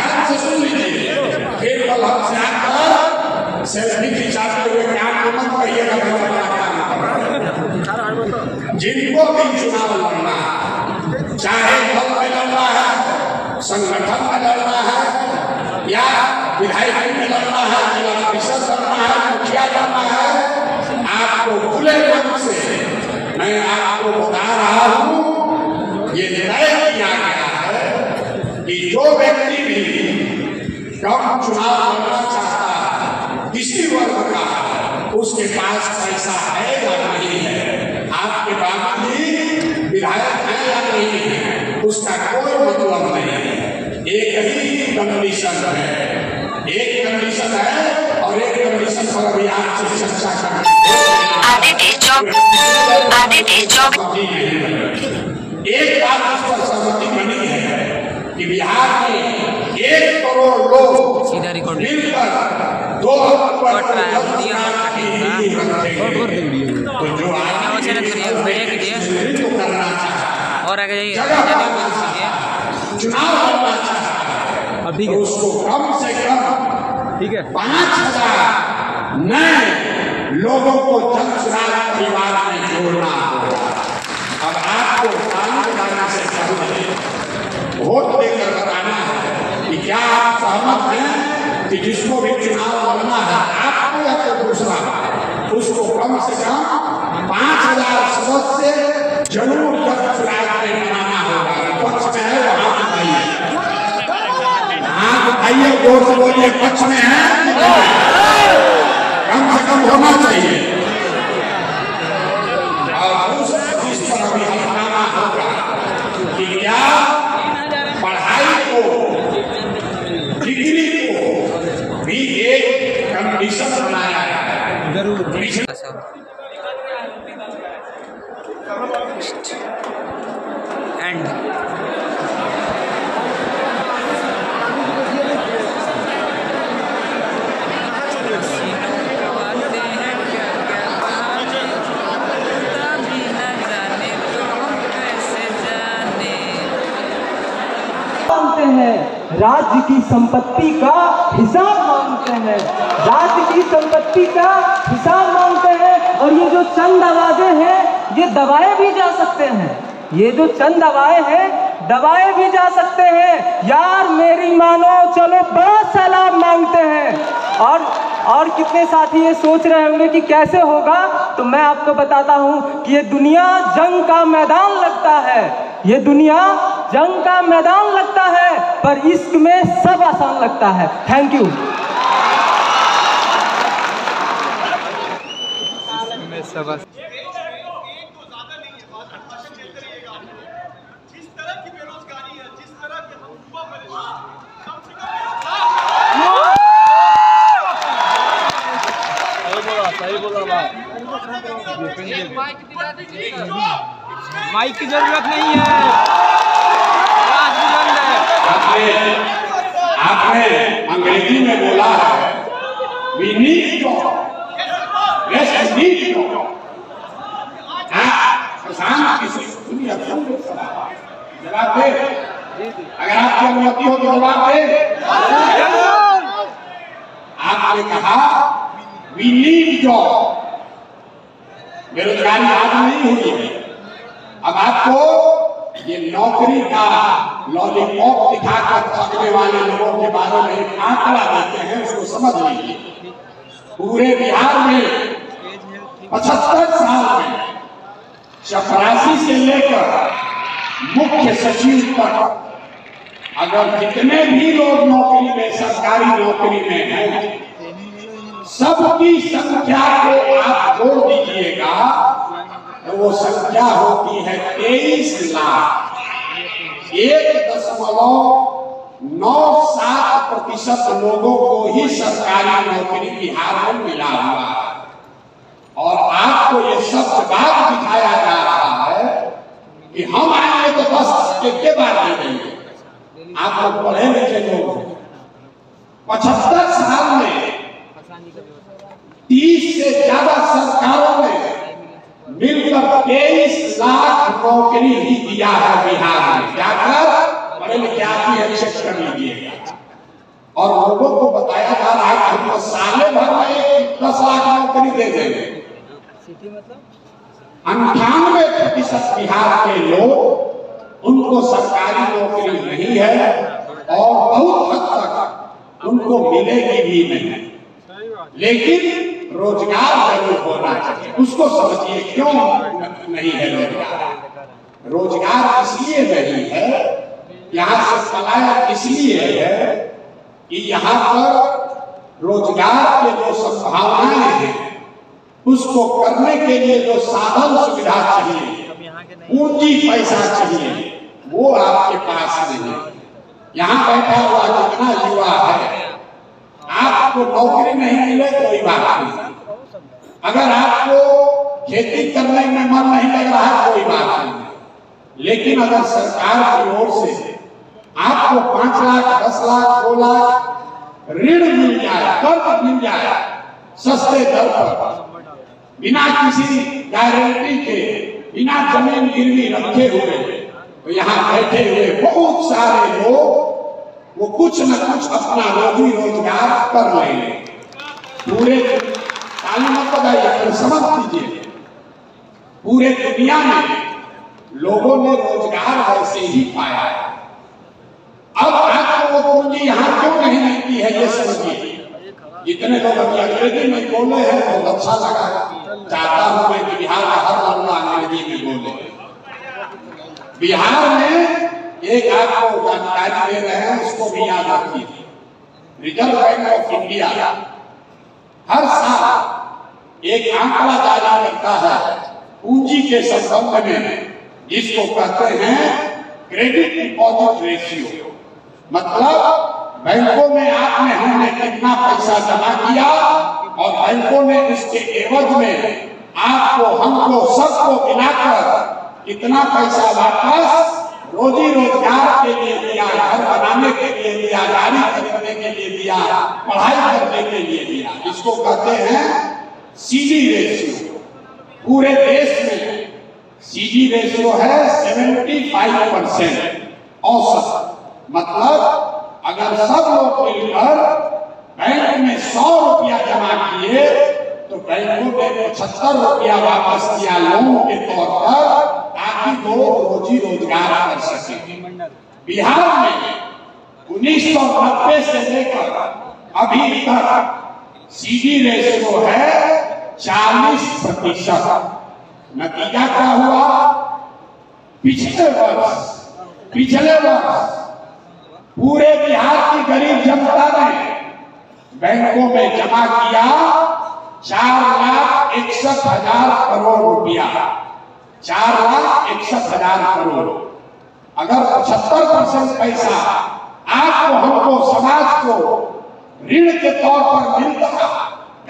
ध्यान से सुन लीजिए, फिर बल्लभ से आकर सेल्फी खिंचाते हुए क्या मत करिएगा। जिनको भी चुनाव लड़ना है, चाहे बल में लड़ना है, संगठन में लड़ना है, या विधायक में लड़ना है, जिला परिषद लड़ना है, मुखिया लड़ना है, आपको खुले मन से मैं आपको बता रहा हूँ, ये निर्णय किया गया है कि जो व्यक्ति भी कम चुनाव लड़ना चाहता है, किसी वर्ग का, उसके पास पैसा है या नहीं है, आपके बाप भी विधायक है या नहीं है, उसका कोई मतलब नहीं है। एक ही कंडीशन है, एक कंडीशन है, और एक कंडीशन पर अभी आपसे चर्चा करते। एक बात इस पर सहमति बनी है कि बिहार में 1 करोड़ लोग मिलकर 2 अक्टूबर को जनसंख्या की नींव रखेंगे। तो जो आदमी नेतृत्व करना चाहता है, चुनाव लड़ना चाहता है, उसको कम से कम 5000 नए लोगों को जनसुराज परिवार में जोड़ना होगा। अब आपको काम से पहले वोट देकर बताना है कि क्या आप सहमत हैं कि जिसको भी चुनाव लड़ना है, आपको या कोई दूसरा, उसको कम से कम 5000 सदस्य जरूर जनसुराज में बनाना होगा। पक्ष में है वहाँ बताइए, हाँ बताइए, जोर से बोलिए, पक्ष में है कम से कम होना चाहिए। और उस चीज पर हमें अपनाना होगा कि क्या पढ़ाई को, डिग्री भी एक कंडीशन बनाया है। जरूर राज्य की संपत्ति का हिसाब मांगते हैं, राज्य की संपत्ति का हिसाब मांगते हैं। और ये जो चंद आवाजें हैं, ये दबाए भी जा सकते हैं, ये जो चंद आवाजें हैं दबाए भी जा सकते हैं। यार मेरी मानो चलो बड़ा सलाम मांगते हैं। और कितने साथी ये सोच रहे होंगे कि कैसे होगा, तो मैं आपको बताता हूँ कि ये दुनिया जंग का मैदान लगता है, ये दुनिया जंग का मैदान लगता है, पर इश्क में सब आसान लगता है। Thank you. माइक की जरूरत नहीं है। आपने अंग्रेजी में बोला है, we need job, let's need job. Prashant Kishor जवाब दे, अगर आपकी अनुमति हो तो जवाब दे। आपने कहा वी नीड जॉब, बेरोजगारी आज नहीं हुई है। अब आपको ये नौकरी का लॉलीपॉप दिखाकर चकने वाले लोगों के बारे में आंकड़ा देते हैं, उसको समझ लीजिए। पूरे बिहार में 75 साल में चपरासी से लेकर मुख्य सचिव तक अगर जितने भी लोग नौकरी में, सरकारी नौकरी में हैं, सबकी संख्या को आप जोड़ दीजिएगा तो वो संख्या होती है 23 लाख। 1.97% लोगों को ही सरकारी नौकरी बिहार में मिला हुआ है। और आपको ये सब बात दिखाया जा रहा है कि हम आएंगे तो बस के बात नहीं। आप लोग पढ़े लिखे लोग हैं, 75 साल में 30 से ज्यादा सरकारों ने मिलकर 23 लाख नौकरी ही दिया है बिहार में। क्या कर बड़े में क्या थी चेक कर लीजिएगा। और लोगों को बताया जा रहा है कि हम साल भर में 10 लाख नौकरी दे देंगे। 98% बिहार के लोग उनको सरकारी नौकरी नहीं है और बहुत हद तक उनको मिलेगी भी नहीं, लेकिन रोजगार जरूर होना चाहिए। उसको समझिए क्यों नहीं है रोजगार। रोजगार इसलिए नहीं है, यहाँ से पलायन इसलिए है कि यहाँ पर रोजगार के जो संभावनाएं हैं उसको करने के लिए जो साधन सुविधा चाहिए, पूंजी पैसा चाहिए, वो आपके पास नहीं है। यहाँ बैठा हुआ जितना युवा है, आपको नौकरी नहीं मिले कोई बात नहीं, अगर आपको खेती करने में मन नहीं लग रहा है कोई बात नहीं, लेकिन अगर सरकार की ओर से आपको 5 लाख 10 लाख 2 लाख ऋण मिल जाए, कर्ज मिल जाए सस्ते दर पर, बिना किसी गारंटी के, बिना जमीन गिरवी रखे हुए, तो यहाँ बैठे हुए बहुत सारे लोग वो कुछ न कुछ अपना रोजी रोजगार कर लेंगे। पूरे समझ लीजिए, पूरे दुनिया में लोगों ने रोजगार वैसे ही पाया है। अब आपको वो पूंजी यहाँ क्यों नहीं मिलती है ये समझिए। इतने लोग अभी अंग्रेजी में बोले हैं, बहुत अच्छा लगा। चाहता हूँ मैं कि बिहार का हर मामला अंग्रेजी में बोले। बिहार में एक आपको जानकारी दे रहे हैं, उसको भी याद रखिए। रिजर्व बैंक ऑफ इंडिया हर साल एक आंकड़ा जारी करता है पूंजी के संबंध में, जिसको कहते हैं क्रेडिट डिपॉजिट रेशियो। मतलब बैंकों में आपने हमने कितना पैसा जमा किया और बैंकों ने इसके एवज में आपको हमको सबको मिलाकर इतना पैसा वापस रोजी रोजगार के लिए दिया, घर बनाने के लिए दिया, गाड़ी खरीदने के लिए दिया, पढ़ाई करने के लिए दिया। इसको कहते हैं सीजी रेशियो। पूरे देश में सीजी रेशियो है 75% औसत। मतलब अगर सब लोग मिलकर बैंक में 100 रुपया जमा किए तो बैंकों ने 75 रुपया वापस दिया लोन के तौर पर, ताकि वो रोजी रोजगार कर सके। बिहार में 1990 से लेकर अभी तक सीधी रेशियो है 40%। नतीजा क्या हुआ? पिछले वर्ष पूरे बिहार की गरीब जनता ने बैंकों में जमा किया 4,61,000 करोड़ रुपया। 4,61,000 करोड़। अगर 75% पैसा आपको हमको समाज को ऋण के तौर पर मिलता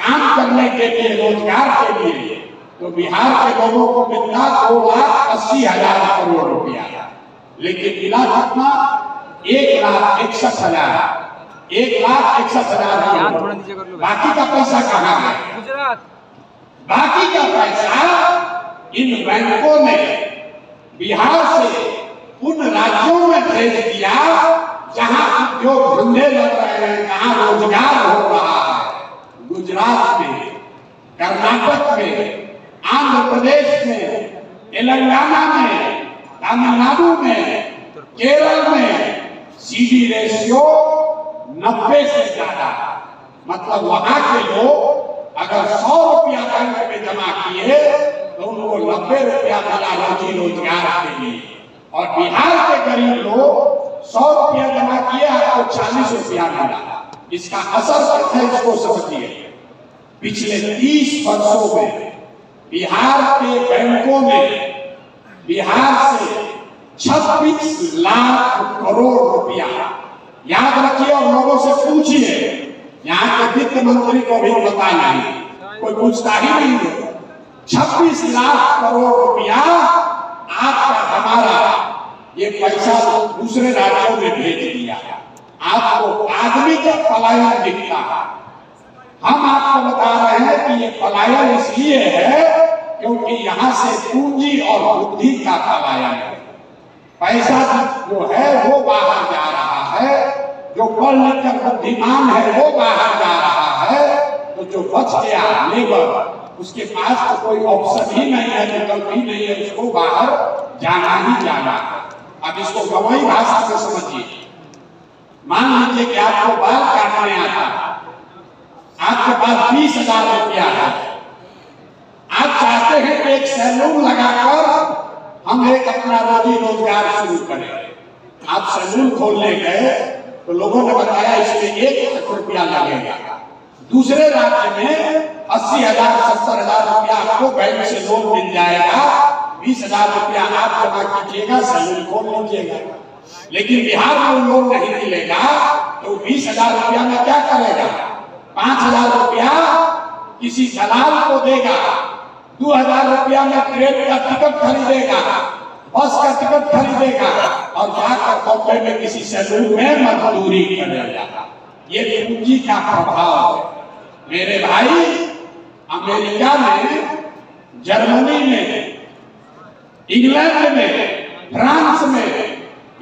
काम करने के लिए, रोजगार के लिए, तो बिहार के लोगों को मिलता 2,80,000 करोड़ रुपया। लेकिन मिला कितना? 1,61,000। 1,61,000। बाकी का पैसा कहाँ है? बाकी का पैसा इन बैंकों ने बिहार से उन राज्यों में भेज दिया जहां उद्योग धंधे लग रहे हैं, जहां रोजगार हो रहा है। गुजरात में, कर्नाटक में, आंध्र प्रदेश में, तेलंगाना में, तमिलनाडु में, केरल में सीधी रेशियो 90 से ज्यादा। मतलब वहां के लोग अगर 100 रुपया बैंक में जमा किए तो उनको 90 रुपया मिला रोजी रोजगार के लिए। और बिहार के गरीब लोग 100 रुपया जमा किए, आपको 40 रुपया मिला। इसका असर क्या है इसको समझिए। पिछले 30 वर्षों में बिहार के बैंकों में बिहार से 26 लाख करोड़ रुपया, याद रखिए और लोगों से पूछिए। यहाँ के वित्त मंत्री को भी पता नहीं, कोई पूछता ही नहीं है। 26 लाख करोड़ रुपया आपका हमारा ये पैसा दूसरे राज्यों में भेज दिया। आपको आदमी का पलायन दिखता है। हम आपको बता रहे हैं कि ये पलायन इसलिए है क्योंकि यहाँ से पूंजी और बुद्धि का पलायन है। पैसा जो है वो बाहर जा रहा है, जो कल तक बुद्धिमान है वो बाहर जा रहा है, तो जो बच गया लेबर उसके पास तो कोई ऑप्शन ही नहीं है, विकल्प ही नहीं है, उसको बाहर जाना ही जाना है। अब इसको गवाई भाषा से समझिए। मान लीजिए कि आपको बाल काटने आता, आपके पास 20,000 रुपया है, आप चाहते हैं कि एक सैलून लगाकर हम एक अपना रोजी रोजगार शुरू करें। आप सैलून खोलने गए तो लोगों ने बताया इसमें 1 लाख रुपया लगेगा, दूसरे राज्य में 80,000 70,000 रुपया आपको बैंक से लोन मिल जाएगा, 20,000 रुपया आप जमा कीजिएगा, सैलून खोल लीजिएगा। लेकिन बिहार में लोन नहीं मिलेगा तो 20,000 रुपया में क्या करेगा, 5,000 रुपया किसी दलाल को देगा, 2,000 रुपया में ट्रेन का टिकट खरीदेगा, बस का टिकट खरीदेगा और जाकर बॉम्बे में किसी सैलून में मजदूरी करेगा। ये पूंजी का प्रभाव है मेरे भाई। अमेरिका में, जर्मनी में, इंग्लैंड में, फ्रांस में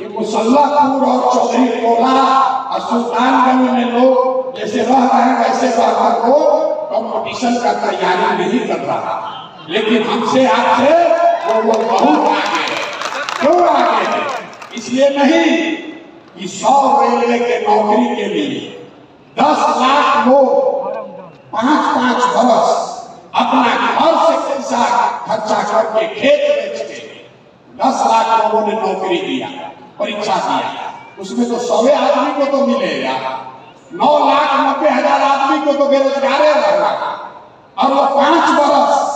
ये मुसल्लापुर और चौधरी टोला और सुल्तानगंज में लोग जैसे रह रहे हैं वैसे रहकर वो कॉम्पिटिशन का तैयारी नहीं कर रहा, लेकिन हमसे आपसे वो लोग बहुत आगे हैं। क्यों आगे हैं? इसलिए नहीं कि 100 रेलवे के नौकरी के लिए 10 लाख लोग 5-5 बरस अपना घर से पैसा खर्चा करके खेत बेचते हैं। 10 लाख लोगों ने नौकरी दिया, परीक्षा दिया, उसमें तो 100 आदमी को तो मिलेगा, 9,90,000 आदमी को तो बेरोजगार रहा, और वो 5 बरस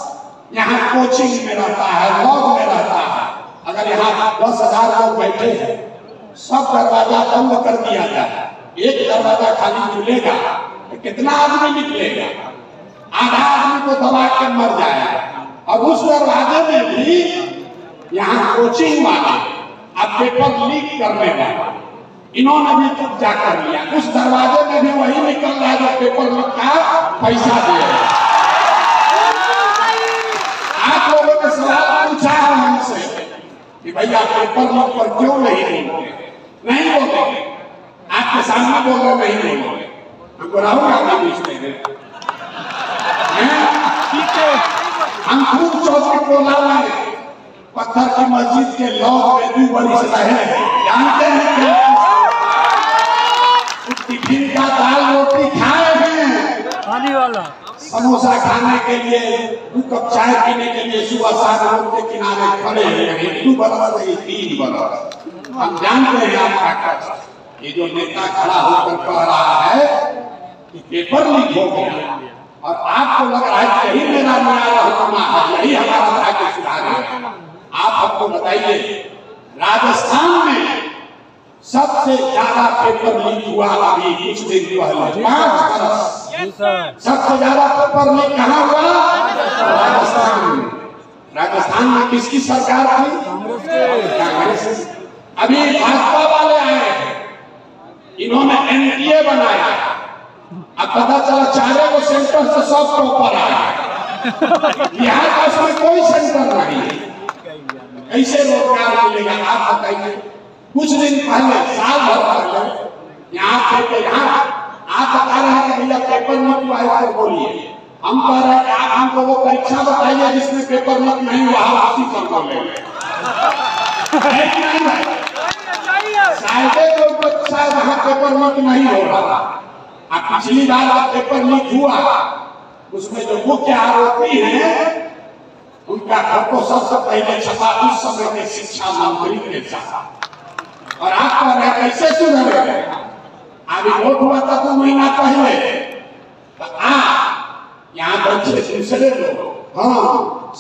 यहाँ कोचिंग में रहता है, लॉज में रहता है। अगर यहाँ 10,000 लोग बैठे हैं, सब दरवाजा बंद कर दिया जाए, एक दरवाजा खाली खुलेगा तो कितना आदमी निकलेगा, आधा आदमी को दबा के मर जाएगा। और उस दरवाजे में भी यहाँ कोचिंग वाला अब पेपर लीक करने वाला, इन्होंने भी कब्जा कर लिया, उस दरवाजे में भी वही निकल रहा है जो पेपर लीक का पैसा दे रहा है। पूछा है हमसे कि भैया पेपर लीक पर क्यों नहीं बोलते, नहीं बोलते, आपके सामने बोल रहे नहीं बोले, हमको राहुल गांधी पूछते हैं, हम खूब चौधरी बोला है, पत्थर की मस्जिद के लॉज में 2 बरस रहे, जानते हैं टिफिन का दाल रोटी खाए हैं, समोसा खाने के लिए, 2 कप चाय पीने के लिए सुबह शाम रोड के किनारे खड़े हैं, 2 बरस 3 बरस। हम जानते हैं आपका कष्ट। ये जो नेता खड़ा होकर कह रहा है कि पेपर लीक हो गया और आपको लग रहा है यही मेरा न्याय होना है, यही हमारा भाग्य सुधार है। आप हमको बताइए, राजस्थान में सबसे ज्यादा पेपर लीक हुआ अभी कुछ दिन पहले, 5 बरस। सबसे ज्यादा पेपर लीक कहाँ हुआ? राजस्थान में। राजस्थान में किसकी सरकार थी? कांग्रेस। अभी भाजपा वाले आए हैं, इन्होंने एनडीए बनाया, अब पता चला 4 सेंटर से सब टॉपर आया, बिहार का उसमें कोई सेंटर नहीं है। कैसे रोजगार मिलेगा आप बताइए। कुछ दिन पहले, साल भर पहले यहाँ आप बता रहे हैं कि भैया पेपर लीक हुआ है तो बोलिए, हम कह रहे हैं कि आप हमको वो परीक्षा बताइए जिसमें पेपर लीक नहीं हुआ, उसी पर बोलेंगे। शायद वहाँ पेपर लीक नहीं हो रहा। अब पिछली बार आप पेपर लीक हुआ, उसमें जो मुख्य आरोपी है उनका फोटो सबसे पहले छपा उस समय के शिक्षा मंत्री के साथ, और आप कह रहे कैसे सुधरेगा। अभी वोट हुआ था 2 महीना पहले, तो आप यहाँ बच्चे दूसरे लोग, हाँ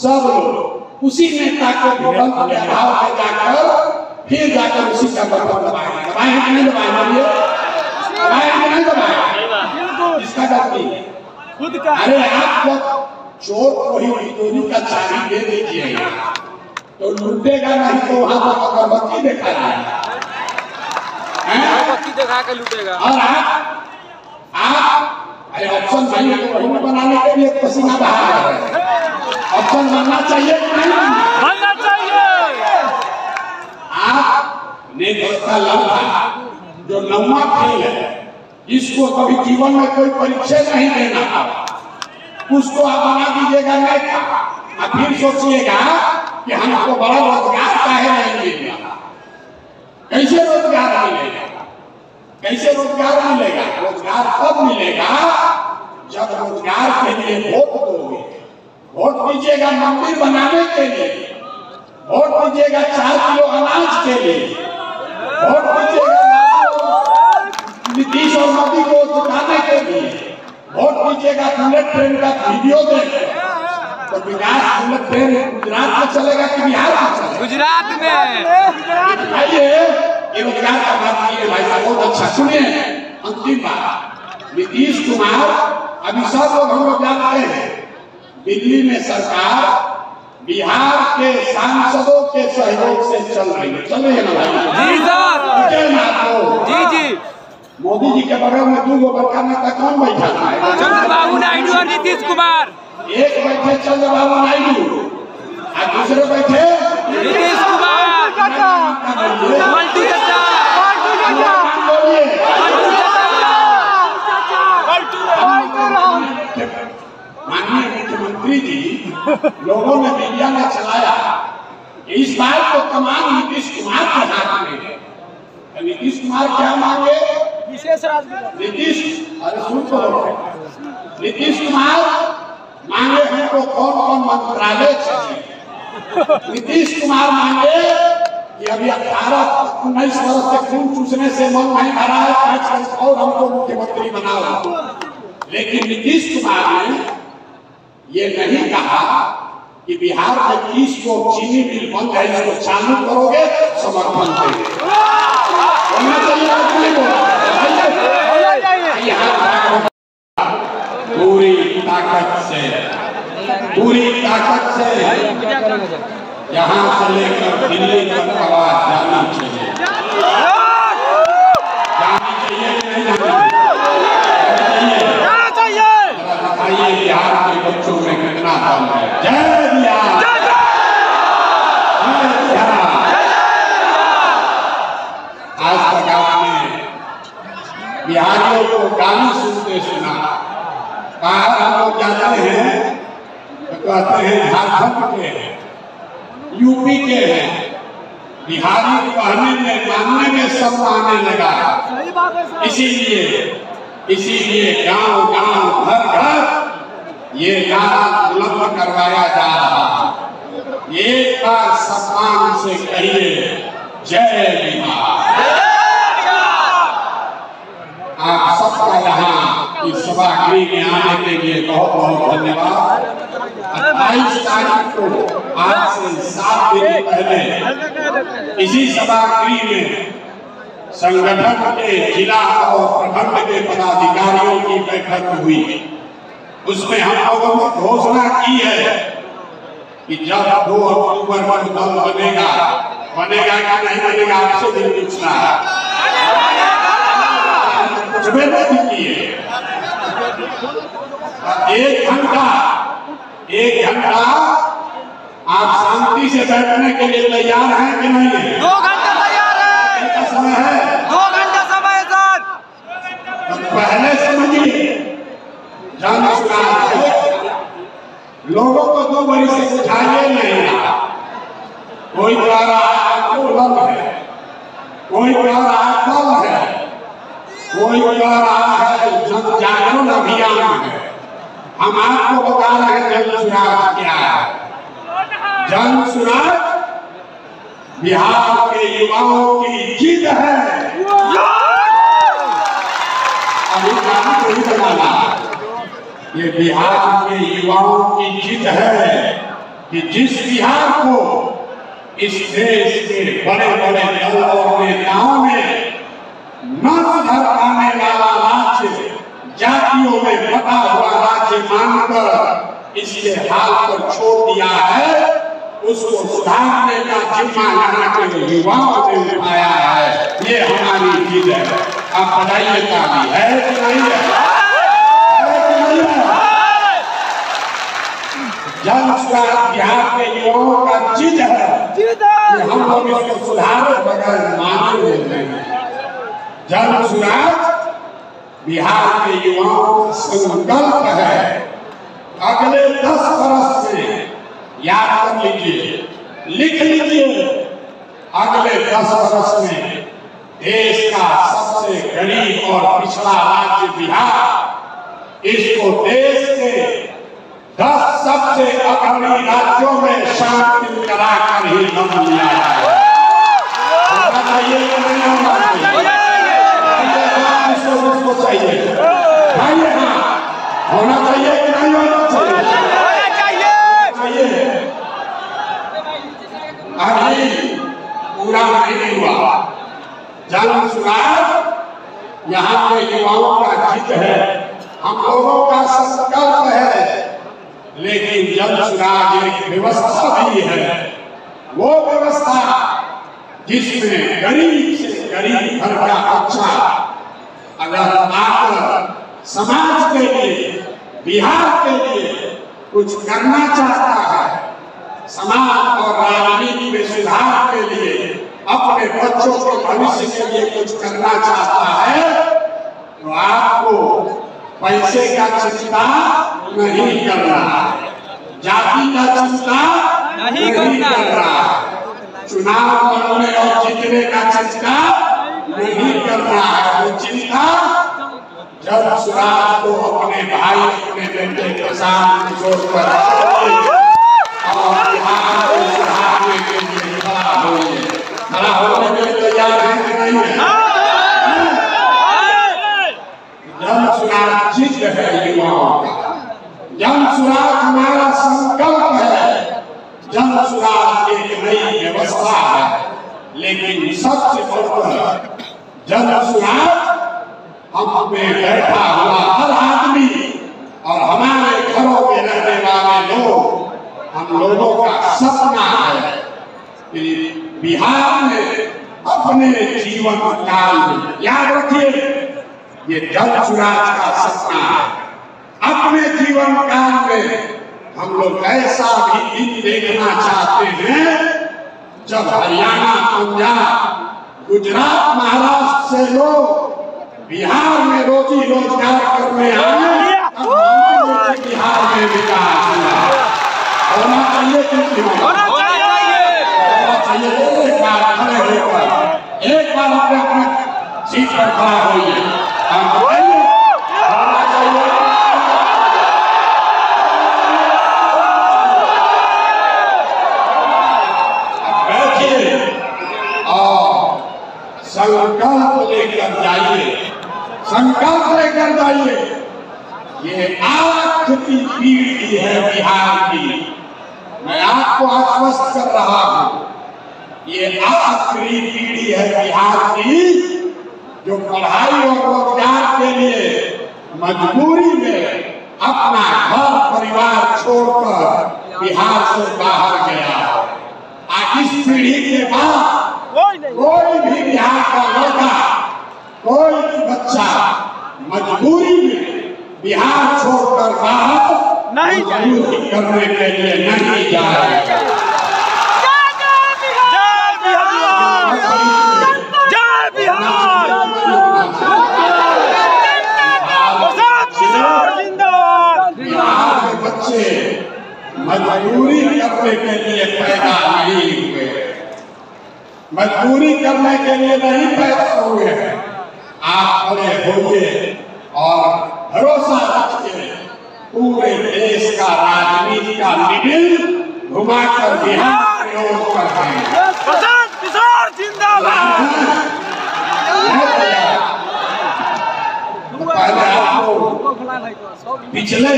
सब लोग उसी नेता को विकल्प के अभाव में जाकर फिर जाकर उसी का बटन दबाएंगे। दबाएंगे नहीं दबाएंगे, दबाएंगे नहीं दबाएंगे, इसका गलती है खुद का। अरे आप लोग चोर को ही मजदूरी का चाबी दे दीजिए तो लूटेगा नहीं, तो वहाँ पर अगरबत्ती देखा जाएगा दिखा के लूटेगा। और आप अरे ऑप्शन चाहिए तो वही में बनाने के लिए पसीना बहा रहे हैं, ऑप्शन बनना चाहिए कि नहीं बनना चाहिए। आप नेतृत्व का लम्हा जो लम्हा खेल है, इसको कभी जीवन में कोई परीक्षा नहीं देना था। उसको आप बना दीजिएगा नेता, आप फिर सोचिएगा कि हमको बड़ा रोजगार काहे नहीं मिलेगा, कैसे रोजगार मिलेगा, कैसे रोजगार मिलेगा। रोजगार तब मिलेगा जब रोजगार के लिए वोट दोगे, वोट दीजिएगा मंदिर बनाने के लिए, वोट दीजिएगा 4 किलो अनाज के लिए, वोट दीजिएगा नीतीश और मोदी को जिताने के लिए, वोट दीजिएगा बुलेट ट्रेन का वीडियो देखकर। तो विकास बुलेट ट्रेन गुजरात में चलेगा कि बिहार में चलेगा? गुजरात में। आइए ये रोजगार का बात की भाई साहब, बहुत अच्छा। सुनिए अंतिम बात, नीतीश कुमार अभी सब लोग हम लोग जानते हैं, दिल्ली में सरकार बिहार के सांसदों के सहयोग से चल रही है। चलिए ना भाई जी जी, मोदी जी के बगल में दूगो बड़का नेता कौन बैठा है? चंद्रबाबू नायडू और नीतीश कुमार। एक बैठे चंद्रबाबू नायडू और दूसरे बैठे नीतीश कुमार। माननीय मुख्यमंत्री जी, लोगों ने मीडिया में चलाया इस बार तो कमान नीतीश कुमार के हाथ में है। तो नीतीश कुमार क्या मांगे? विशेष राज्य नीतीश, अरे सुन तो, नीतीश कुमार मांगे हमको कौन कौन मंत्रालय चाहिए। नीतीश कुमार मांगे कि अभी 18-19 वर्ष से खून चूसने से मन नहीं भरा है, 5 वर्ष और हमको मुख्यमंत्री बनाओ। लेकिन नीतीश कुमार ने ये नहीं कहा कि बिहार में 30 को चीनी मिल बंद है, इसको चालू करोगे समर्थन देंगे। पूरी ताकत से यहाँ से लेकर दिल्ली तक आवाज जाना चाहिए। बिहार के बच्चों में कितना दम है। जय बिहार, जय बिहार। आज तक आपने बिहारियों को गाना सुनते सुना। बाहर हम लोग जाते हैं तो कहते हैं झारखंड के हैं, यूपी के हैं। बिहारी कहने में मानने में सब आने लगा। इसीलिए गांव-गांव घर-घर ये नारा बुलंद करवाया जा रहा है। एक बार सम्मान से कहिए जय बिहार। आप सबका यहाँ इस सभागृह में आने के लिए बहुत बहुत धन्यवाद। 28 तारीख को आज से 7 दिन पहले इसी सभागृह में संगठन के जिला और प्रखंड के पदाधिकारियों की बैठक हुई। उसमें हम लोगों ने घोषणा की है कि जब 2 अक्टूबर को दल बनेगा कि नहीं बनेगा आपसे भी पूछना है। कुछ भी नहीं किए। 1 घंटा आप शांति से बैठने के लिए तैयार हैं कि नहीं? 2 घंटा समय सर। पहले समझिए जानसूरज, लोगों को 2 बड़ी से उठाइए नहीं। कोई कह रहा है आंदोलन है, कोई कह रहा है दल है, कोई कह रहा है जनजागरण अभियान है। हम आपको बता रहे हैं जनसुराज क्या है। जनसुराज बिहार के युवाओं की जीत है। अभी गाना नहीं बनाना, ये बिहार के युवाओं की जीत है कि जिस बिहार को इस देश के बड़े बड़े दल और नेताओं में न सुधर पाने वाला राज्य, जातियों में बटा हुआ राज्य मानकर इसके हाल पर छोड़ दिया है, उसको सुधारने का जिम्मा यहाँ के युवाओं ने उठाया है। ये हमारी जीत है। आप बताइए क्या है कि नहीं है? जनसुराज बिहार के युवाओं का जिद है कि हम लोग इसको सुधारे बगैर मानेंगे नहीं। जनसुराज बिहार के युवाओं का संकल्प है। अगले 10 बरस में याद कर लीजिए, लिख लीजिए, अगले 10 बरस में देश का सबसे गरीब और पिछड़ा राज्य बिहार, इसको देश के 10 सबसे अग्रणी राज्यों में शामिल कराकर ही नाम लिया है। इसको चाहिए भाई, हाँ होना चाहिए कि नहीं होना चाहिए। अभी पूरा नहीं हुआ जनसुराज यहाँ के युवाओं का जिद है, हम लोगों का संकल्प है, लेकिन जनसुराज एक व्यवस्था भी है, वो व्यवस्था जिसमें गरीब से गरीब घर का अच्छा अगर आप समाज के लिए, बिहार के लिए कुछ करना चाहता है, समाज और राजनीति में सुधार के लिए, अपने बच्चों के भविष्य के लिए कुछ करना चाहता है, तो आपको पैसे का चिंता नहीं कर रहा है, जाति का चिंता नहीं कर रहा है, चुनाव लड़ने और जीतने का चिंता नहीं कर रहा है। वो चिंता जनसुराज को अपने भाई, अपने बेटे के साथ जोड़कर और बिहार को सुधारने के लिए खड़ा होने के लिए तैयार है कि नहीं है। जनसुराज जिद है युवाओं का, जनसुराज हमारा संकल्प है, जनसुराज एक नई व्यवस्था है, लेकिन सबसे बढ़कर जनसुराज हम में बैठा हुआ हर आदमी और हमारे घरों में रहने वाले लोग, हम लोगों का सपना है कि बिहार में अपने जीवन काल में, याद रखिए ये जनसुराज का सपना है, अपने जीवन काल में हम लोग ऐसा भी दिन देखना चाहते हैं जब हरियाणा, पंजाब, गुजरात, महाराष्ट्र से लोग बिहार में रोजी रोजगार करने आए, तब बिहार में विकास होना चाहिए। एक बार अपने अपने सीट पर खड़ा होइए। संकल्प लेकर जाइए, संकल्प लेकर जाइए। ये आंख की पीढ़ी है बिहार की, मैं आपको आश्वस्त कर रहा हूँ, ये आखिरी पीढ़ी है बिहार की जो पढ़ाई और रोजगार के लिए मजबूरी में अपना घर परिवार छोड़कर बिहार से बाहर गया है। इस पीढ़ी के बाद कोई भी बिहार का लड़का, कोई भी बच्चा मजबूरी में बिहार छोड़कर बाहर नहीं करने के लिए नहीं जाएगा। जय बिहार, बिहार के बच्चे मजबूरी करने के लिए पैदा नहीं हुए, मजबूरी करने के लिए नहीं पैदा हुए हैं। आप बड़े होइए और भरोसा रखिए, पूरे देश का राजनीति का निबिल घुमाकर बिहार प्रयोग करते हैं। प्रशांत किशोर जिंदाबाद। पहले आपको पिछले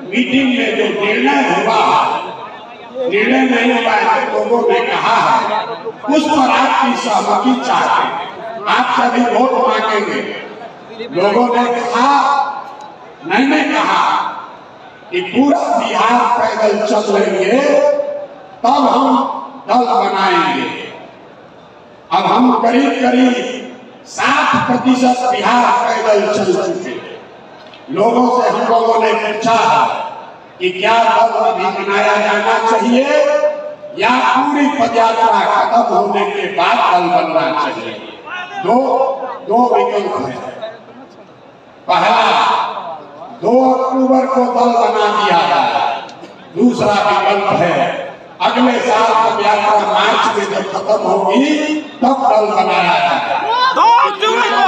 मीटिंग में जो निर्णय हुआ, निर्णय नहीं पाए लोगों ने कहा है, उस पर आपकी सहमति चाहते, आप सभी वोट मांगेंगे। लोगों ने कहा, मैंने कहा कि पूरा बिहार पैदल चल लेंगे, तब हम दल बनाएंगे। अब हम करीब करीब 60% बिहार पैदल चल चुके। लोगों से हम लोगों ने पूछा कि क्या पर्व भी मनाया जाना चाहिए या पूरी पदयात्रा खत्म होने के बाद दल बनना चाहिए। दो विकल्प है। पहला 2 अक्टूबर को दल बना दिया जाए। दूसरा विकल्प है अगले साल पदयात्रा मार्च में जब खत्म होगी तब दल बनाया जाए। 2 अक्टूबर को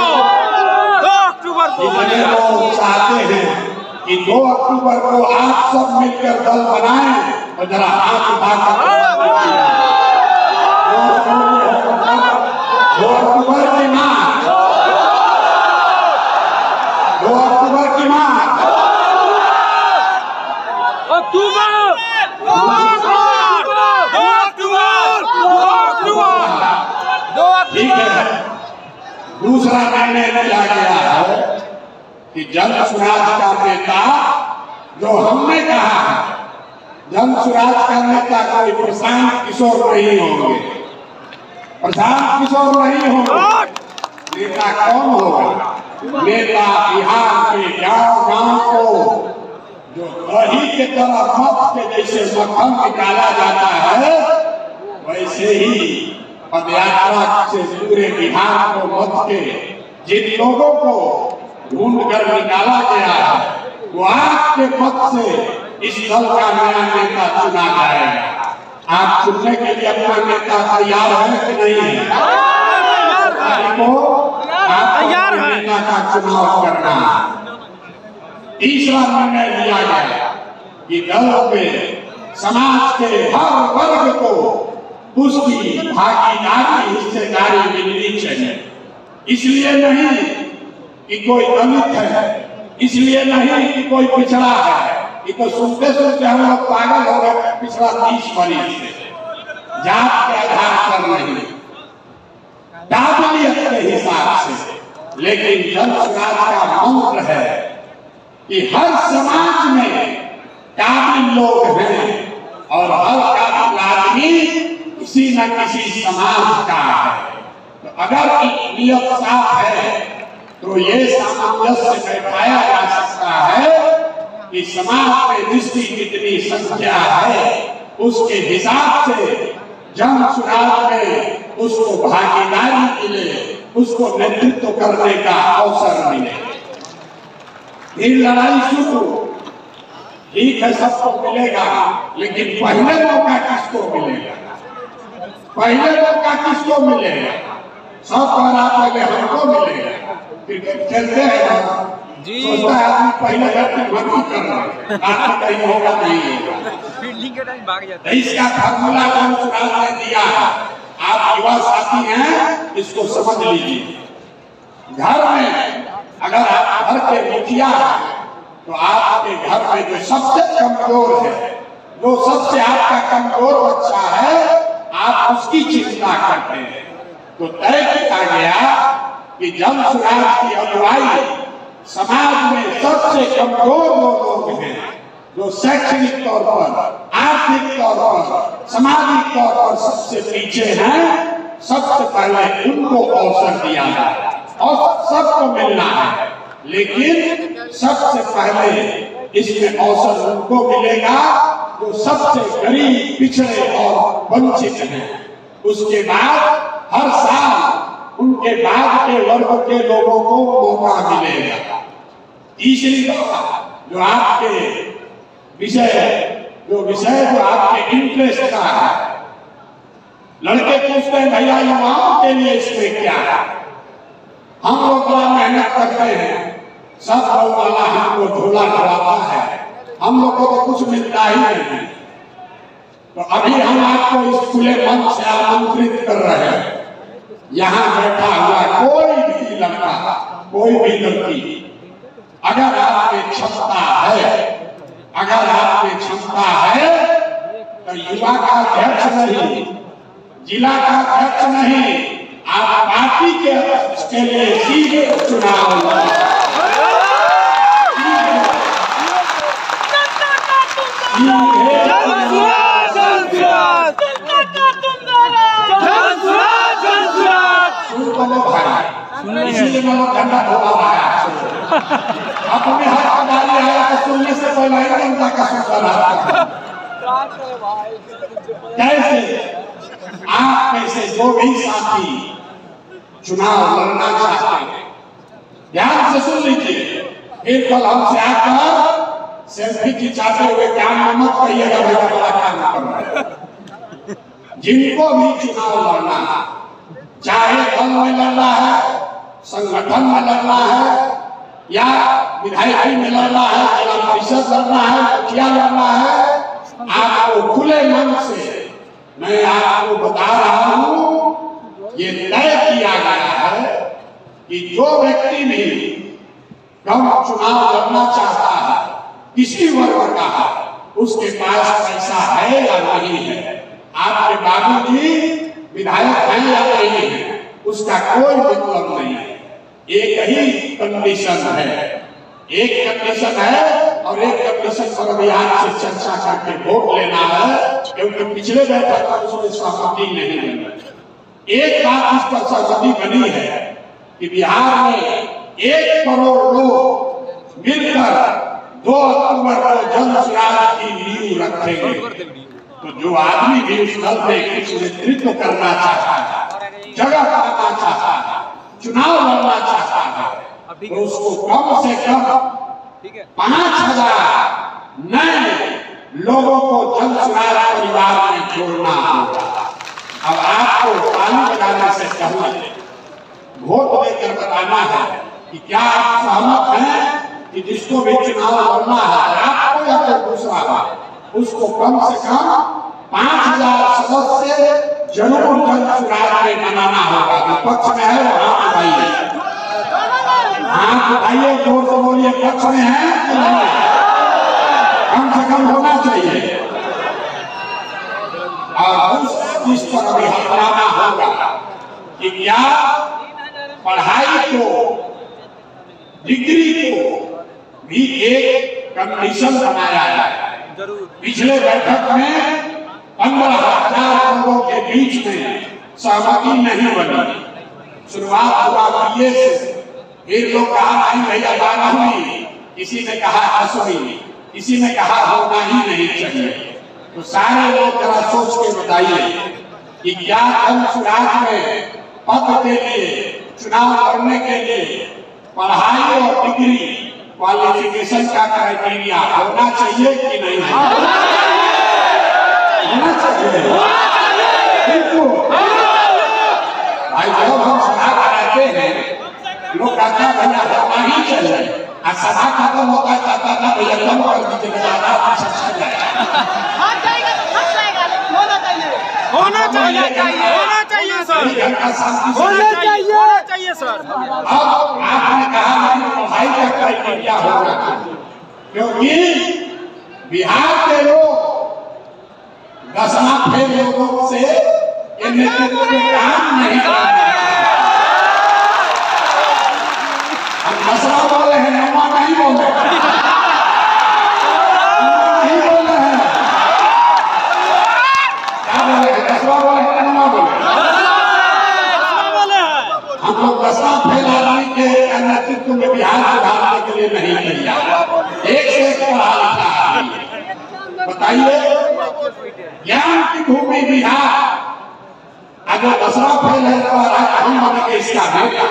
लोग चाहते हैं कि 2 अक्टूबर को आप सब मिलकर दल बनाएं और जरा हाथ उठाकर 2 अक्टूबर की मांग। ठीक है। दूसरा निर्णय लिया गया है कि जनसुराज का नेता जो हमने कहा है, जनसुराज का नेता कोई प्रशांत किशोर नहीं होंगे। प्रशांत किशोर नहीं होंगे। नेता कौन होगा? नेता बिहार के गांव गांव को जो दही के तरह मत के जैसे मक्खन निकाला जाता है वैसे ही पदयात्रा से पूरे बिहार को मत के जिन लोगों को ढूंढ कर निकाला गया है वो आपके पद से इस दल का नया नेता चुना जाएगा। आप चुनने के लिए अपना नेता तैयार है कि नहीं है? तैयार है। नेता का चुनाव करना। तीसरा निर्णय लिया गया कि दलों में समाज के हर वर्ग को उसकी भागीदारी हिस्सेदारी मिलनी चाहिए। इसलिए नहीं कि कोई दलित है, इसलिए नहीं कि कोई पिछड़ा है। ये तो सुनते सुनते हम लोग पागल हो गए। पिछड़ा 30 मरीज जात के आधार पर नहीं, काबिलियत के हिसाब से। लेकिन जनसुराज का मंत्र है कि हर समाज में काबिल लोग हैं और हर काबिल आदमी किसी न किसी समाज का है। तो अगर नियत साफ है तो ये सामंजस्य बैठाया जा सकता है कि समाज में जिसकी कितनी संख्या है उसके हिसाब से जन चुनाव में उसको भागीदारी मिले, उसको नेतृत्व करने का अवसर मिले। फिर लड़ाई शुरू। ठीक है, सबको मिलेगा, लेकिन पहले मौका किसको मिलेगा? पहले मौका किसको मिलेगा? सब पर आप पहले हमको मिलेगा। क्रिकेट खेलते हैं सोचता है आदमी पहले जाते मजबूत करना कहीं होगा नहीं होगा। इसका फॉर्मूला जनसुराज ने दिया है। आप युवा साथी हैं, इसको समझ लीजिए। घर में अगर आप घर के मुखिया तो आपके घर में जो सबसे कमजोर है, जो सबसे आपका कमजोर बच्चा है, आप उसकी चिंता करते हैं। तो तय किया गया कि जनसुराज की अगुवाई समाज में सबसे कमजोर लोग हैं, जो शैक्षणिक तौर पर, आर्थिक तौर पर, सामाजिक तौर पर सबसे पीछे हैं, सबसे पहले उनको अवसर दिया जाए और सबको मिलना है। लेकिन सबसे पहले इसमें अवसर उनको मिलेगा जो सबसे गरीब, पिछड़े और वंचित हैं। उसके बाद हर साल उनके बाद के वर्ग के लोगों को मौका मिलेगा। तीसरी बात जो आपके विषय जो आपके इंटरेस्ट का है, लड़के पूछते हैं भैया युवाओं के लिए इसमें क्या है? हम लोग बड़ा मेहनत करते हैं, सब लोग वाला हमको झोला खिलाता है, हम लोगों को कुछ मिलता ही नहीं। तो अभी हम आपको इस खुले मन से आमंत्रित कर रहे हैं। यहाँ बैठा हुआ कोई भी लड़का, कोई भी लड़की, अगर आपकी क्षमता है, अगर आपकी क्षमता है तो युवा का अध्यक्ष नहीं, जिला का अध्यक्ष नहीं, आप पार्टी के अध्यक्ष के लिए सीधे चुनाव अपने हाथ में डाली है। के सुनने से पहले ही जनता का शोषण आ रहा था। कैसे आप कैसे जो भी साथी चुनाव लड़ना चाहते हैं ध्यान से सुन लीजिए, फिर कल हमसे आकर सेल्फी खिंचाते हुए काम मत करिएगा बड़ा काम करना। जिनको भी चुनाव लड़ना है, चाहे दल में लड़ना है, संगठन में लड़ना है, या विधायकी में लड़ना है, जिला परिषद लड़ना है, मुखिया लड़ना है, आपको खुले मन से मैं आपको बता रहा हूँ, ये तय किया गया है कि जो व्यक्ति भी कम चुनाव लड़ना चाहता है, किसी वर्ग का है, उसके पास पैसा है या नहीं है, आपके बाबू जी विधायक हैं या नहीं है, उसका कोई मतलब नहीं है। एक ही कंडीशन है, एक कंडीशन है, और एक कंडीशन पर अभी आपसे चर्चा करके वोट लेना है, क्योंकि पिछले बैठक पर उसमें सहमति नहीं है। एक बात इस पर सहमति बनी है कि बिहार में 1 करोड़ लोग मिलकर 2 अक्टूबर को जनसुराज की नींव रखेंगे। तो जो आदमी भी उस दल में कुछ नेतृत्व करना चाहता है, जगह पाना चाहता है, चुनाव लड़ना चाहता है, तो उसको कम से कम 5000 नए लोगों को जनसुराज परिवार में जोड़ना होगा। अब आपको पानी लगाने से पहले वोट देकर बताना है कि क्या आप सहमत हैं कि जिसको भी चुनाव लड़ना है, आपको या फिर दूसरा बात, उसको कम से कम 5000 सदस्य जरूर जनसुराज में बनाना होगा। विपक्ष में है वहाँ उठाइए, हाथ उठाइए, जोर से बोलिए, पक्ष में है कि नहीं, कम से कम होना चाहिए। और उस पर अभी हटाना होगा कि क्या पढ़ाई को, डिग्री को भी एक कंडीशन बनाया है। पिछले बैठक में 15,000 लोगों के बीच में सहमति नहीं बनी। शुरुआत हुआ ये से, फिर लोग कहा नहीं भैया बारहवीं, किसी ने कहा 10वीं, किसी ने कहा होना ही नहीं चाहिए। तो सारे लोग जरा सोच के बताइए कि क्या जनसुराज में पद के लिए, चुनाव लड़ने के लिए पढ़ाई और डिग्री क्वालिफिकेशन का क्राइटेरिया होना चाहिए कि नहीं है? होना चाहिए। बिल्कुल। भाई जब हम सभा कराते हैं, लोग कहते हैं भैया होना ही चाहिए। आज सभा खत्म होता है कहता है भैया कम कर दीजिए, ज्यादा अच्छा जाए। होना चाहिए। होना चाहिए सर। अब आपने कहा हमें पढ़ाई का क्राइटेरिया होना चाहिए, क्योंकि बिहार के लोग 10वां फेल लोगों से ये नेतृत्व के काम नहीं करते। हम 10वां बोले हैं, 9वां नहीं बोले, 9वां नहीं बोले हैं। क्या बोले हैं? 10वां बोले हैं, 9वां बोले हैं। हम लोग 10वां फैलाने के नेतृत्व में बिहार सुधारने के लिए नहीं तैयार। एक से एक पढ़ा लिखा, बताइए ज्ञान की भूमि बिहार, अगर 10वां फैल है तो हम बनेंगे इसका बेटा।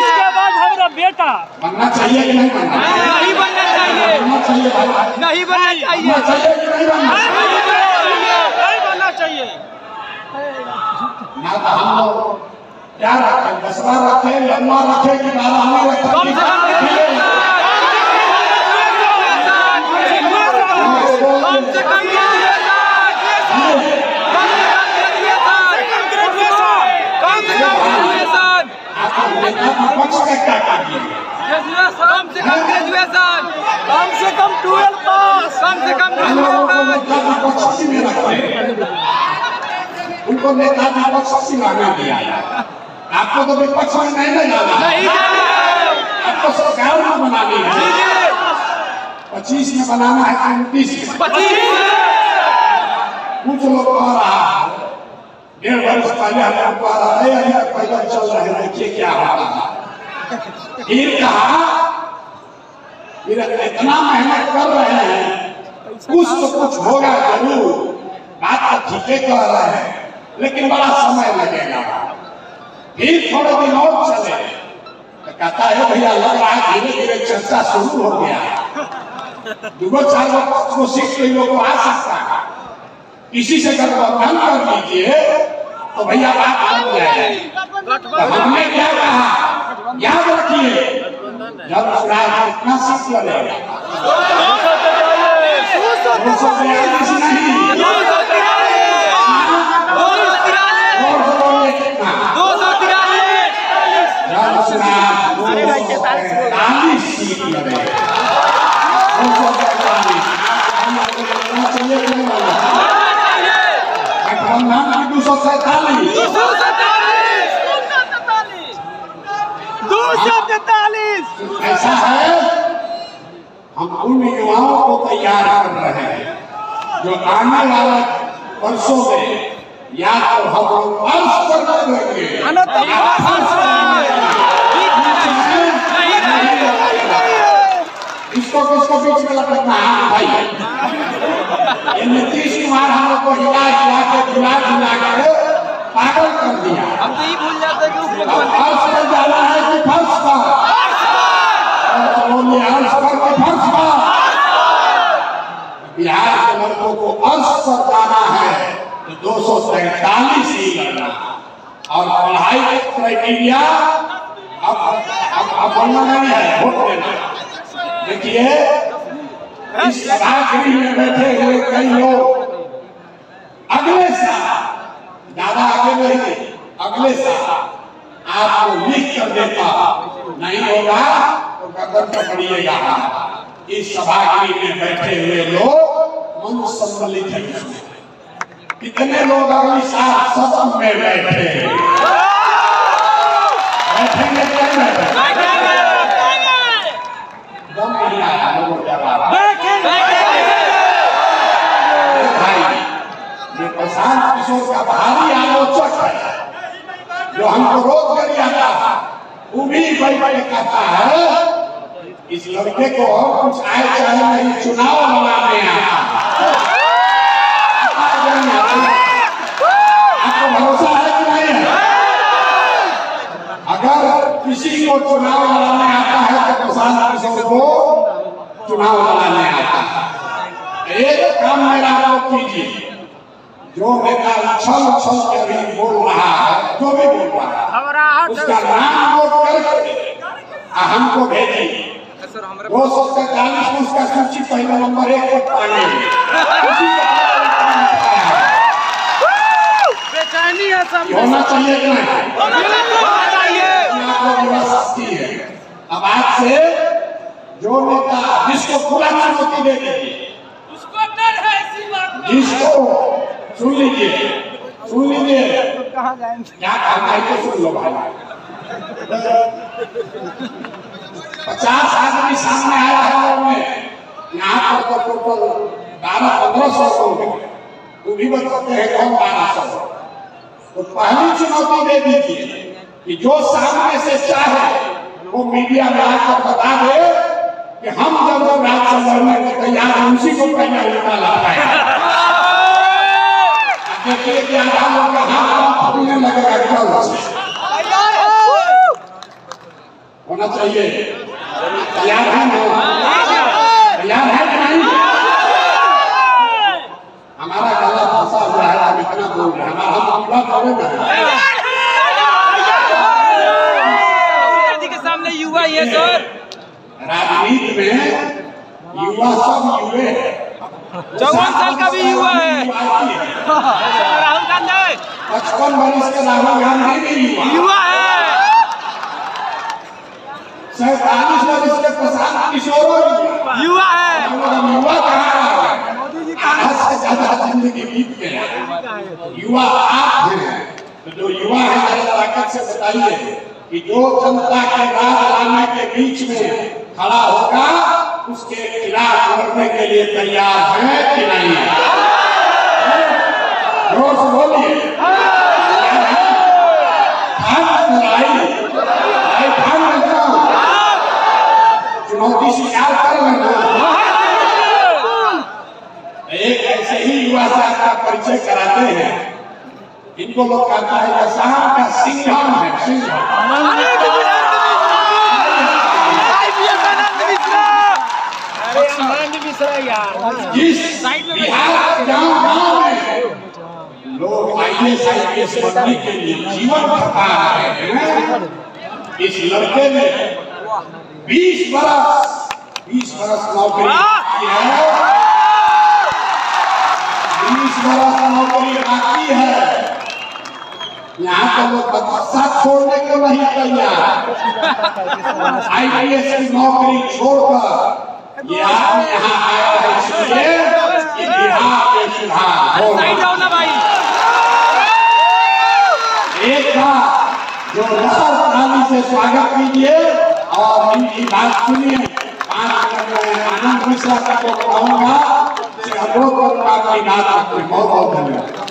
इसके बाद हमारा बेटा बनना चाहिए कि नहीं बनना? नहीं बनना चाहिए। बनना चाहिए भाई, नहीं बनना चाहिए। बनना चाहिए कि नहीं बनना चाहिए? ना तो हम लोग क्या रखें, 10वां रखें, 9वां रखें कि 12वीं रखें? कम से कम ग्रेजुएशन, कम से कम 12 पास, कम से कम ग्रेजुएशन। उनको नेता विपक्ष लाना दिया, आपको तो विपक्ष में नहीं ले जाना, आपको सरकार में बनानी है। 25 में बनाना है कि 29 में? कुछ लोग कह रहा है 1.5 वर्ष पहले हम कह रहा है, अभी पैदल चल रहे हैं, देखिए क्या होता है। फिर कहा इतना मेहनत कर रहे हैं, कुछ तो कुछ होगा जरूर। बात तो ठीक है कह रहे हैं, लेकिन बड़ा समय लगेगा। फिर थोड़े दिन और चले तो कहता है भैया लग रहा है धीरे धीरे चर्चा शुरू हो गया है, 2-4 सीट कई लोगों आ सकता है, इसी से गठबंधन कर लीजिए तो भैया बात आ जाएगा। तो हमने क्या कहा, याद रखिए जनसुराज कितना सीट लगेगा, 243 नहीं, 243 सीट लगे। 243 ऐसा है। हम उन युवाओं को तैयार कर रहे हैं जो आने वाले वर्षों में या तो हम लोग फर्श पर बैठेंगे इसको किसको बीच में लटकना है भाई। ये नीतीश कुमार हम लोग को हिला के पागल कर दिया। हम तो ये भूल जाते हैं कि फर्श पर जाना है कि फर्श पर बिहार के लड़कों को अंश पर जाना है तो 243 ही करना। और पढ़ाई के क्राइटेरिया अब बनना नहीं है, वोट देना। देखिए इस राजनीति में बैठे हुए कई लोग अगले साल, ज्यादा आगे नहीं, अगले साल आपको लिख कर देता नहीं होगा पकड़िएगा। इस सभागृह में बैठे हुए लोग मन सम्मिलित हैं, कितने लोग अगली साल सदन में बैठे बैठेंगे भाई। प्रशांत किशोर का भारी आलोचक है जो हमको रोक कर जाता है, वो भी बैठे कहता है इस लड़के को और कुछ आए चाहे नहीं, चुनाव लड़ाने आया। आपको भरोसा है कि नहीं है? अगर किसी को चुनाव लड़ाने आता है तो प्रशांत किशोर को चुनाव लड़ाने आता है। एक काम मेरा आप कीजिए, जो नेता उछल उछल के अभी बोल रहा है, जो भी बोल रहा है उसका नाम नोट करके हमको भेजिए। 243 उसका सूची पहला नंबर 1 पर पाने बेचैनी है सब होना चाहिए कि नहीं। अब आज से जो नेता जिसको खुला चुनौती दे दीजिए, जिसको सुन लीजिए क्या कहना है तो सुन लो भाई। 50 आदमी सामने आया है, यहाँ पर तो टोटल 1200-1500 लोग, वो भी बताते हैं कौन 1200। तो पहली चुनौती दे दीजिए कि जो सामने से चाहे वो मीडिया में आकर बता दे कि हम जब रात लड़ने को तैयार हैं, उसी को पहले निकाला है। देखिए लगेगा होना चाहिए। तैयार है कि नहीं? हमारा गला फंसा हुआ है, आप इतना बोल रहे हैं, युवा है सर। राजनीति में युवा सब युवे है, 54 साल का भी युवा है, राहुल गांधी 55 वर्ष के राहुल गांधी भी युवा है, 47 वर्ष के प्रशांत किशोर युवा है। युवा कहा से ज्यादा जिंदगी बीत गया, युवा आप हैं। तो जो युवा है ताकत से बताइए कि जो जनता के राजनीति के बीच में खड़ा होगा उसके खिलाफ लड़ने के लिए तैयार है कि नहीं। रोज बोलिए बहुत ही स्वीकार कर लेंगे। एक ऐसे ही युवा साहब का परिचय कराते हैं, इनको लोग कहता है यह साहब का सिंघम है, सिंघम। जिस बिहार गाँव गाँव में लोग आईएएस आईपीएस बनने के लिए जीवन खपा रहे हैं, इस लड़के ने 20 बरस नौकरी की है, 20 बरस नौकरी बाकी है। यहाँ का लोग बच्चा छोड़ने को नहीं तैयार। आईपीएस की नौकरी छोड़कर ये आप यहाँ आया है इसलिए कि बिहार में सुधार हो रहा है। एक बार जो रसदानी से स्वागत कीजिए और इनकी बात सुनिए। 5 मिनट में आनंद मिश्रा का अनुरोध करूंगा कि बहुत बहुत धन्यवाद।